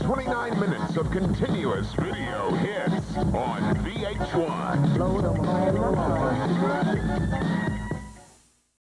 29 minutes of continuous video hits on VH1.